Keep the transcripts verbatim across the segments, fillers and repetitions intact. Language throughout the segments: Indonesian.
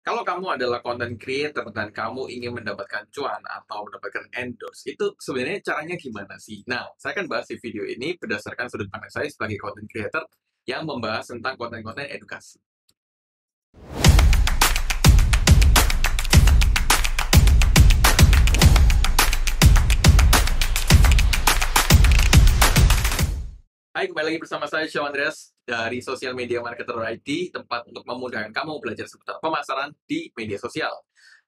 Kalau kamu adalah content creator dan kamu ingin mendapatkan cuan atau mendapatkan endorse, itu sebenarnya caranya gimana sih? Nah, saya akan bahas di video ini berdasarkan sudut pandang saya sebagai content creator yang membahas tentang konten-konten edukasi. Hai, kembali lagi bersama saya Sean Andreas dari Social Media Marketer I D, tempat untuk memudahkan kamu belajar seputar pemasaran di media sosial.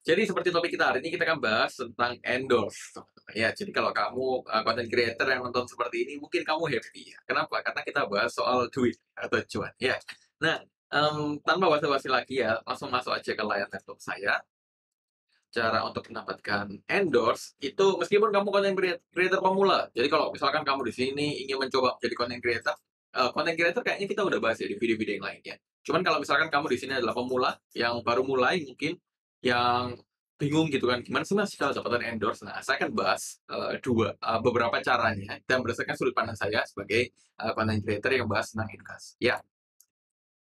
Jadi seperti topik kita hari ini, kita akan bahas tentang endorse. Ya, jadi kalau kamu uh, content creator yang nonton seperti ini, mungkin kamu happy. Kenapa? Karena kita bahas soal duit atau cuan. Ya, nah um, tanpa basa-basi lagi ya, langsung masuk aja ke layar laptop saya. Cara untuk mendapatkan endorse itu, meskipun kamu content creator pemula, jadi kalau misalkan kamu di sini ingin mencoba menjadi content creator, uh, content creator kayaknya kita udah bahas ya di video-video yang lainnya. Cuman kalau misalkan kamu di sini adalah pemula yang baru mulai, mungkin yang bingung gitu kan, gimana sih mas kalau dapatkan endorse? Nah, saya akan bahas uh, dua uh, beberapa caranya dan berdasarkan sudut pandang saya sebagai uh, content creator yang bahas tentang edukasi. Ya,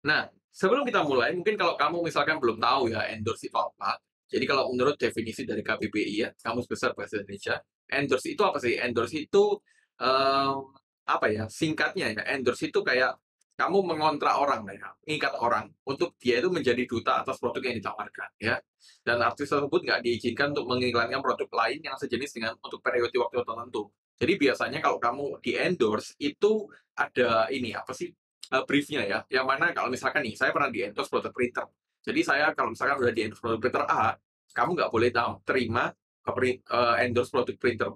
nah sebelum kita mulai, mungkin kalau kamu misalkan belum tahu ya endorse itu apa. Jadi kalau menurut definisi dari K B B I ya, Kamus Besar Bahasa Indonesia, endorse itu apa sih? Endorse itu, um, apa ya, singkatnya ya, endorse itu kayak kamu mengontrak orang, ya, mengikat orang untuk dia itu menjadi duta atas produk yang ditawarkan, ya. Dan artis tersebut nggak diizinkan untuk mengiklankan produk lain yang sejenis dengan untuk periode waktu tertentu. Jadi biasanya kalau kamu di-endorse itu ada ini, apa sih, uh, briefnya ya, yang mana kalau misalkan nih, saya pernah di-endorse produk printer. Jadi saya kalau misalkan udah di endorse produk printer A, kamu nggak boleh terima endorse produk printer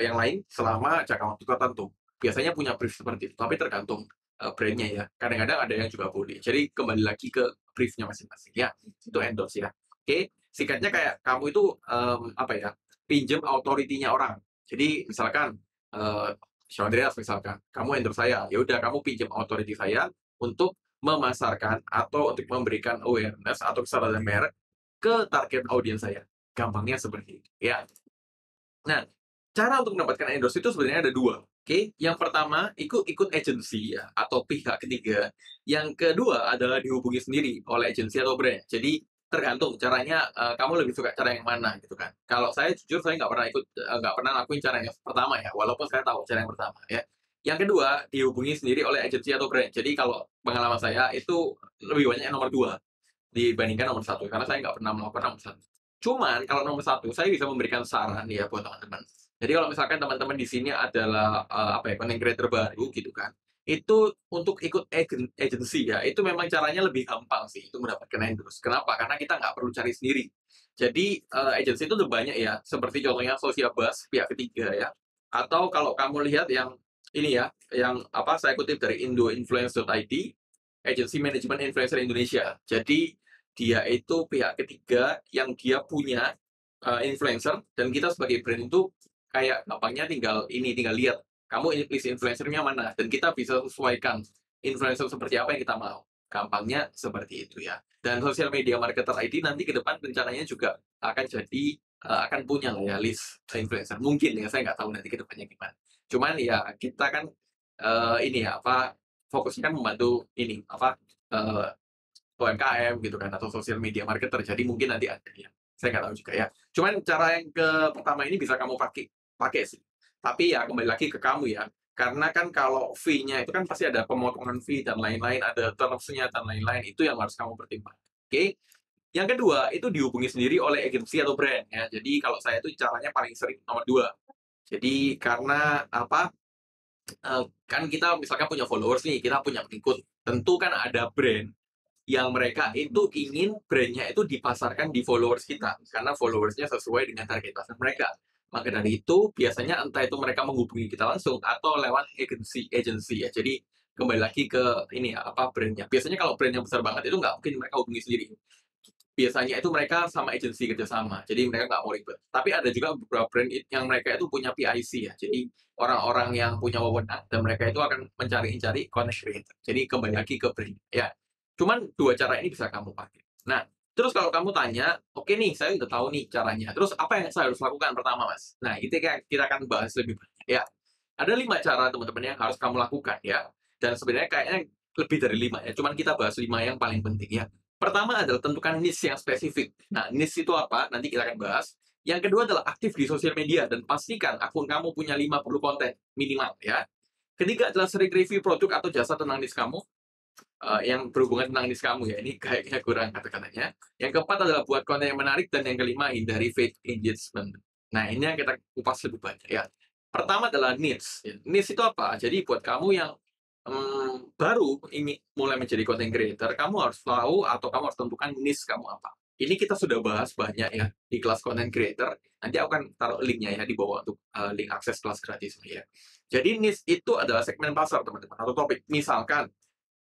yang lain selama jangka waktu tertentu. Biasanya punya brief seperti itu, tapi tergantung brandnya ya. Kadang-kadang ada yang juga boleh. Jadi kembali lagi ke briefnya masing-masing ya. Itu endorse ya. Oke, singkatnya kayak kamu itu um, apa ya? Pinjam autoritinya orang. Jadi misalkan uh, Sean Andreas misalkan, kamu endorse saya, ya udah kamu pinjam autoriti saya untuk memasarkan atau untuk memberikan awareness atau kesadaran merek ke target audiens saya. Gampangnya seperti itu, ya. Nah, cara untuk mendapatkan endorse itu sebenarnya ada dua, oke? Okay? Yang pertama, ikut-ikut agensi ya, atau pihak ketiga. Yang kedua adalah dihubungi sendiri oleh agensi atau brand. Jadi, tergantung caranya, uh, kamu lebih suka cara yang mana, gitu kan. Kalau saya, jujur, saya nggak pernah ikut, nggak uh, pernah lakuin cara yang pertama ya, walaupun saya tahu cara yang pertama, ya. Yang kedua, dihubungi sendiri oleh agensi atau brand. Jadi kalau pengalaman saya itu lebih banyak nomor dua dibandingkan nomor satu. Karena saya nggak pernah melakukan nomor satu. Cuman kalau nomor satu, saya bisa memberikan saran ya buat teman-teman. Jadi kalau misalkan teman-teman di sini adalah uh, apa ya, content creator baru gitu kan. Itu untuk ikut agensi ya, itu memang caranya lebih gampang sih itu mendapatkan endorse. Kenapa? Karena kita nggak perlu cari sendiri. Jadi uh, agensi itu udah banyak ya. Seperti contohnya Social Bus, pihak ketiga ya. Atau kalau kamu lihat yang ini ya, yang apa saya kutip dari Indo Influencer I D, Agency Management Influencer Indonesia. Jadi, dia itu pihak ketiga yang dia punya uh, influencer, dan kita sebagai brand itu kayak gampangnya tinggal ini, tinggal lihat, kamu list influencernya mana, dan kita bisa sesuaikan influencer seperti apa yang kita mau. Gampangnya seperti itu ya. Dan Social Media Marketer I D nanti ke depan rencananya juga akan jadi, uh, akan punya lah ya list influencer. Mungkin ya, saya nggak tahu nanti ke depannya gimana. Cuman ya kita kan uh, ini ya apa fokusnya kan membantu ini apa uh, U M K M gitu kan atau social media marketer. Jadi mungkin nanti ada ya. Saya nggak tahu juga ya. Cuman cara yang ke pertama ini bisa kamu pakai pakai sih. Tapi ya kembali lagi ke kamu ya. Karena kan kalau fee-nya itu kan pasti ada pemotongan fee dan lain-lain, ada terms-nya dan lain-lain, itu yang harus kamu pertimbangkan. Oke. Okay? Yang kedua itu dihubungi sendiri oleh agensi atau brand ya. Jadi kalau saya itu caranya paling sering nomor dua. Jadi karena apa, kan kita misalkan punya followers nih, kita punya pengikut. Tentu kan ada brand yang mereka itu ingin brandnya itu dipasarkan di followers kita. Karena followersnya sesuai dengan target pasar mereka. Maka dari itu biasanya entah itu mereka menghubungi kita langsung atau lewat agency-agency ya. Jadi kembali lagi ke ini ya, apa brandnya. Biasanya kalau brand yang besar banget itu nggak mungkin mereka hubungi sendiri. Biasanya itu mereka sama agensi kerjasama, jadi mereka nggak mau ribet. Tapi ada juga beberapa brand yang mereka itu punya P I C ya, jadi orang-orang yang punya wewenang dan mereka itu akan mencari-cari content creator. Jadi kembali lagi ke brand ya. Cuman dua cara ini bisa kamu pakai. Nah, terus kalau kamu tanya, oke nih, saya udah tahu nih caranya. Terus apa yang saya harus lakukan pertama, mas? Nah, itu kita akan bahas lebih banyak ya. Ada lima cara teman-teman yang harus kamu lakukan ya. Dan sebenarnya kayaknya lebih dari lima ya. Cuman kita bahas lima yang paling penting ya. Pertama adalah tentukan niche yang spesifik. Nah, niche itu apa? Nanti kita akan bahas. Yang kedua adalah aktif di sosial media dan pastikan akun kamu punya lima puluh konten minimal ya. Ketiga adalah sering review produk atau jasa tentang niche kamu. Uh, yang berhubungan tentang niche kamu ya, ini kayaknya kurang kata-katanya. Yang keempat adalah buat konten yang menarik, dan yang kelima hindari fake engagement. Nah, ini yang kita kupas lebih banyak ya. Pertama adalah niche. Niche itu apa? Jadi buat kamu yang um, baru ini mulai menjadi content creator, kamu harus tahu atau kamu harus tentukan niche kamu apa. Ini kita sudah bahas banyak ya di kelas content creator. Nanti aku akan taruh linknya ya di bawah untuk uh, link akses kelas gratis ya. Jadi niche itu adalah segmen pasar teman-teman atau topik. Misalkan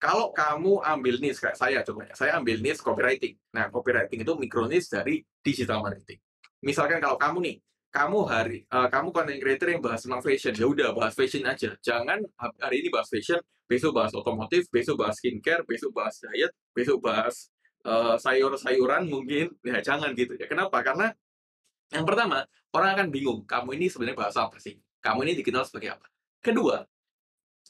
kalau kamu ambil niche, kayak saya contohnya, saya ambil niche copywriting. Nah, copywriting itu micro niche dari digital marketing. Misalkan kalau kamu nih, kamu hari, uh, kamu content creator yang bahas tentang fashion, ya udah bahas fashion aja. Jangan hari ini bahas fashion, besok bahas otomotif, besok bahas skincare, besok bahas diet, besok bahas uh, sayur-sayuran mungkin. Ya, jangan gitu. Ya, kenapa? Karena yang pertama, orang akan bingung, kamu ini sebenarnya bahas apa sih? Kamu ini dikenal sebagai apa? Kedua,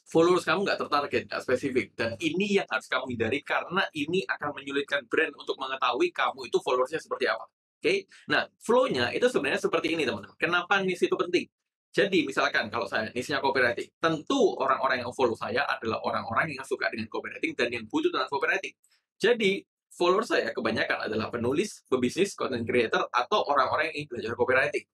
followers kamu nggak tertarget, nggak spesifik. Dan ini yang harus kamu hindari karena ini akan menyulitkan brand untuk mengetahui kamu itu followersnya seperti apa. Oke? Okay? Nah, flow-nya itu sebenarnya seperti ini, teman-teman. Kenapa niche itu penting? Jadi, misalkan kalau saya niche-nya copywriting, tentu orang-orang yang follow saya adalah orang-orang yang suka dengan copywriting dan yang butuh dengan copywriting. Jadi, follower saya kebanyakan adalah penulis, pebisnis, content creator, atau orang-orang yang belajar copywriting.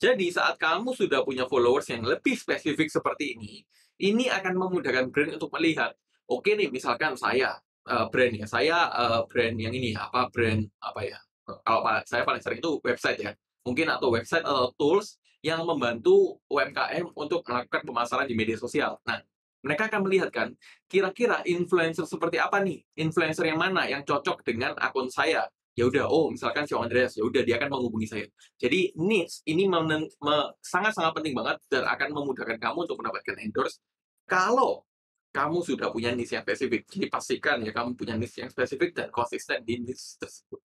Jadi, saat kamu sudah punya followers yang lebih spesifik seperti ini, ini akan memudahkan brand untuk melihat, oke okay nih, misalkan saya uh, brand ya, saya uh, brand yang ini, apa brand, apa ya, kalau saya paling sering itu website ya, mungkin atau website atau tools yang membantu U M K M untuk melakukan pemasaran di media sosial. Nah, mereka akan melihat kan, kira-kira influencer seperti apa nih, influencer yang mana yang cocok dengan akun saya. Ya udah, oh misalkan Sean Andreas, ya udah dia akan menghubungi saya. Jadi niche ini sangat-sangat penting banget dan akan memudahkan kamu untuk mendapatkan endorse kalau kamu sudah punya niche yang spesifik. Jadi pastikan ya kamu punya niche yang spesifik dan konsisten di niche tersebut.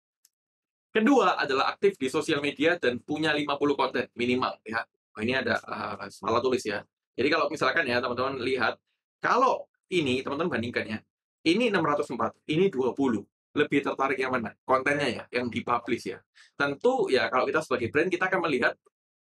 Kedua adalah aktif di sosial media dan punya lima puluh konten minimal ya. Oh, ini ada uh, salah tulis ya. Jadi kalau misalkan ya teman-teman lihat, kalau ini teman-teman bandingkan ya. Ini enam ratus empat, ini dua puluh. Lebih tertarik yang mana? Kontennya ya, yang dipublish ya. Tentu ya kalau kita sebagai brand, kita akan melihat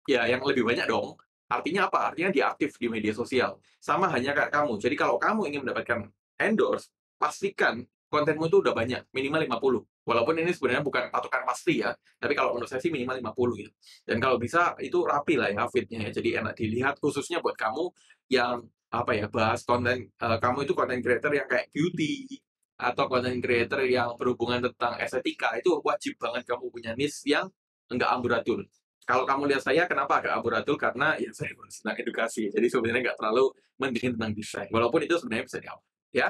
ya yang lebih banyak dong. Artinya apa? Artinya dia aktif di media sosial. Sama hanya kayak kamu. Jadi kalau kamu ingin mendapatkan endorse, pastikan kontenmu itu udah banyak, minimal lima puluh. Walaupun ini sebenarnya bukan patokan pasti ya, tapi kalau menurut saya sih minimal lima puluh ya. Dan kalau bisa itu rapi lah ya feed-nya ya. Jadi enak dilihat khususnya buat kamu yang apa ya, bahas konten, uh, kamu itu konten creator yang kayak beauty, atau content creator yang berhubungan tentang estetika, itu wajib banget kamu punya niche yang enggak amburadul. Kalau kamu lihat saya, kenapa agak amburadul? Karena ya saya senang edukasi, jadi sebenarnya nggak terlalu mendingin tentang desain, walaupun itu sebenarnya bisa diawal, ya.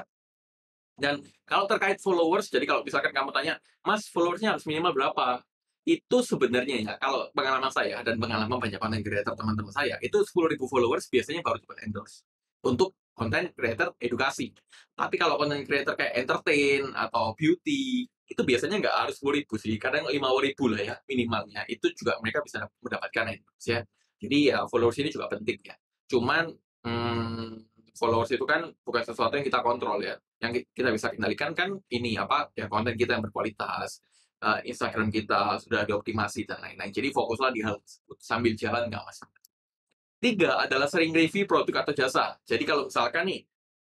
Dan kalau terkait followers, jadi kalau misalkan kamu tanya, mas followersnya harus minimal berapa? Itu sebenarnya ya, kalau pengalaman saya dan pengalaman banyak content creator teman-teman saya, itu sepuluh ribu followers biasanya baru dapat endorse. Untuk content creator edukasi. Tapi kalau content creator kayak entertain atau beauty, itu biasanya nggak harus sepuluh ribu sih. Kadang lima ribu lah ya minimalnya. Itu juga mereka bisa mendapatkan endorse ya. Jadi ya followers ini juga penting ya. Cuman hmm, followers itu kan bukan sesuatu yang kita kontrol ya. Yang kita bisa kendalikan kan ini apa ya, konten kita yang berkualitas, uh, Instagram kita sudah dioptimasi dan lain-lain. Jadi fokuslah di hal tersebut sambil jalan nggak masalah. Tiga adalah sering review produk atau jasa. Jadi kalau misalkan nih,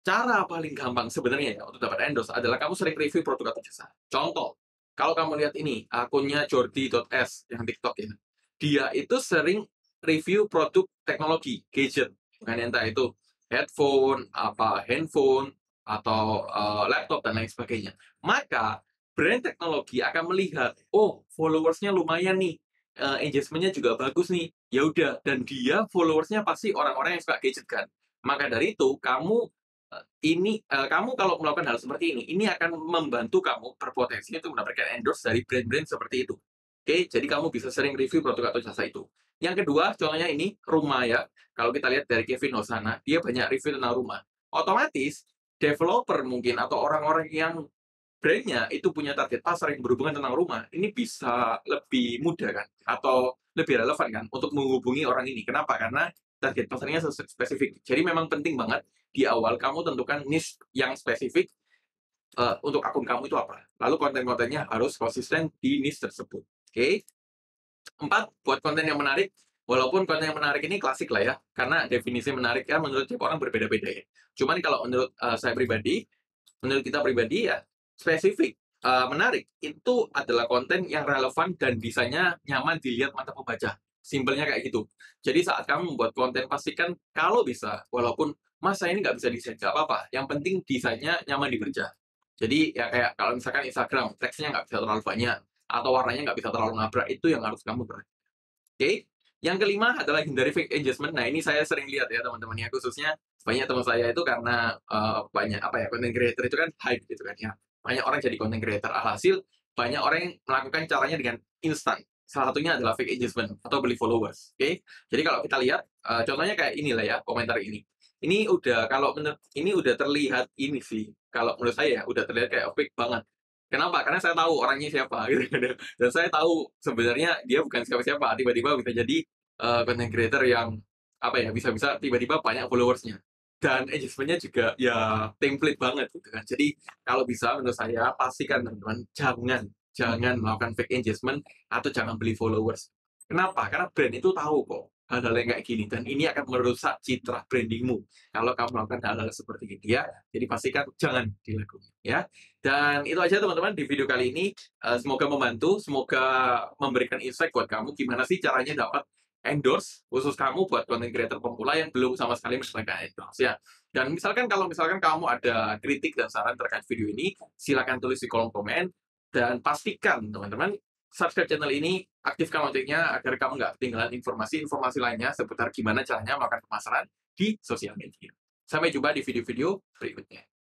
cara paling gampang sebenarnya ya untuk dapat endorse adalah kamu sering review produk atau jasa. Contoh, kalau kamu lihat ini, akunnya Jordi.s yang TikTok ya. Dia itu sering review produk teknologi, gadget. Bukan entah itu headphone, apa handphone, atau uh, laptop, dan lain sebagainya. Maka, brand teknologi akan melihat, oh, followersnya lumayan nih. Uh, engagement-nya juga bagus nih, ya udah, dan dia followersnya pasti orang-orang yang suka gadget kan. Maka dari itu kamu uh, ini uh, kamu kalau melakukan hal seperti ini, ini akan membantu kamu berpotensi untuk mendapatkan endorse dari brand-brand seperti itu. Oke, okay? Jadi kamu bisa sering review produk atau jasa itu. Yang kedua, contohnya ini rumah ya. Kalau kita lihat dari Kevin Hosana, dia banyak review tentang rumah. Otomatis developer mungkin atau orang-orang yang brandnya itu punya target pasar yang berhubungan tentang rumah, ini bisa lebih mudah kan, atau lebih relevan kan, untuk menghubungi orang ini. Kenapa? Karena target pasarnya spesifik. Jadi memang penting banget di awal kamu tentukan niche yang spesifik uh, untuk akun kamu itu apa. Lalu konten-kontennya harus konsisten di niche tersebut. Oke. Okay? Empat, buat konten yang menarik. Walaupun konten yang menarik ini klasik lah ya, karena definisi menarik ya menurut tiap orang berbeda-beda ya. Cuman kalau menurut uh, saya pribadi, menurut kita pribadi ya, spesifik, uh, menarik, itu adalah konten yang relevan dan bisanya nyaman dilihat mata pembaca. Simpelnya kayak gitu. Jadi saat kamu membuat konten, pastikan kalau bisa, walaupun mas saya ini nggak bisa desain, nggak apa-apa, yang penting desainnya nyaman dibaca. Jadi ya kayak kalau misalkan Instagram, teksnya nggak bisa terlalu banyak, atau warnanya nggak bisa terlalu nabrak, itu yang harus kamu perhatikan. Oke? Okay? Yang kelima adalah hindari fake engagement. Nah, ini saya sering lihat ya teman-teman ya, khususnya banyak teman saya itu karena uh, banyak apa ya, content creator itu kan hype gitu kan ya. Banyak orang jadi content creator, alhasil banyak orang yang melakukan caranya dengan instan. Salah satunya adalah fake engagement atau beli followers, oke? Okay? Jadi kalau kita lihat uh, contohnya kayak inilah ya, komentar ini. Ini udah kalau menurut ini udah terlihat ini sih. Kalau menurut saya ya udah terlihat kayak fake banget. Kenapa? Karena saya tahu orangnya siapa, gitu. Dan saya tahu sebenarnya dia bukan siapa-siapa. Tiba-tiba bisa jadi uh, content creator yang apa ya, bisa-bisa tiba-tiba banyak followersnya. Dan engagement-nya juga ya template banget, gitu kan. Jadi kalau bisa menurut saya pastikan teman-teman jangan jangan melakukan fake engagement atau jangan beli followers. Kenapa? Karena brand itu tahu kok hal-hal yang kayak gini, dan ini akan merusak citra brandingmu kalau kamu melakukan hal-hal seperti ini ya. Jadi pastikan jangan dilakukan ya. Dan itu aja teman-teman di video kali ini, uh, semoga membantu, semoga memberikan insight buat kamu gimana sih caranya dapat endorse khusus kamu buat content creator pemula yang belum sama sekali mendapatkan endorse ya. Dan misalkan kalau misalkan kamu ada kritik dan saran terkait video ini, silakan tulis di kolom komen, dan pastikan teman-teman subscribe channel ini, aktifkan loncengnya agar kamu nggak ketinggalan informasi-informasi lainnya seputar gimana caranya melakukan pemasaran di sosial media. Sampai jumpa di video-video berikutnya.